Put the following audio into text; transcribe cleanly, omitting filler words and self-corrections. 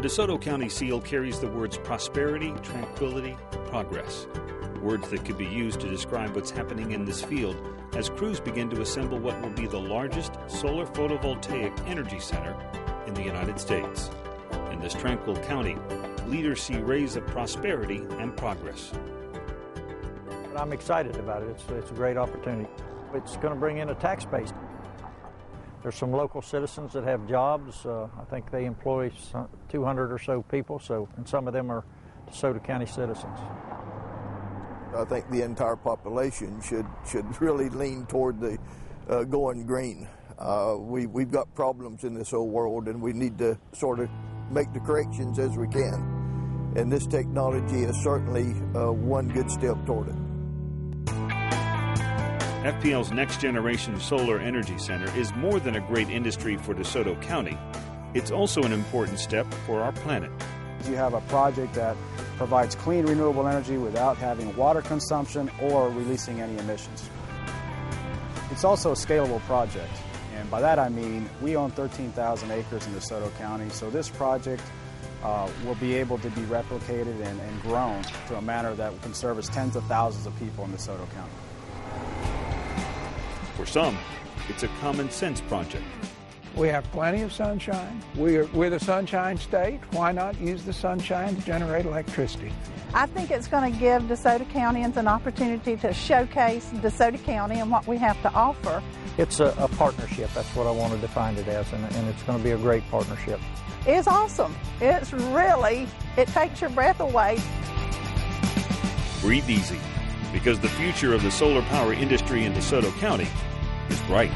The DeSoto County seal carries the words prosperity, tranquility, progress, words that could be used to describe what's happening in this field as crews begin to assemble what will be the largest solar photovoltaic energy center in the United States. In this tranquil county, leaders see rays of prosperity and progress. I'm excited about it. It's a great opportunity. It's going to bring in a tax base. There's some local citizens that have jobs. I think they employ 200 or so people, and some of them are DeSoto County citizens. I think the entire population should really lean toward the going green. We've got problems in this whole world, and we need to sort of make the corrections as we can. And this technology is certainly one good step toward it. FPL's Next Generation Solar Energy Center is more than a great industry for DeSoto County. It's also an important step for our planet. You have a project that provides clean, renewable energy without having water consumption or releasing any emissions. It's also a scalable project, and by that I mean we own 13,000 acres in DeSoto County, so this project will be able to be replicated and grown to a manner that can service tens of thousands of people in DeSoto County. For some, it's a common sense project. We have plenty of sunshine. We're the Sunshine State. Why not use the sunshine to generate electricity? I think it's going to give DeSoto Countyans an opportunity to showcase DeSoto County and what we have to offer. It's a partnership. That's what I want to define it as, and it's going to be a great partnership. It's awesome. It's really, it takes your breath away. Breathe easy, because the future of the solar power industry in DeSoto County is bright.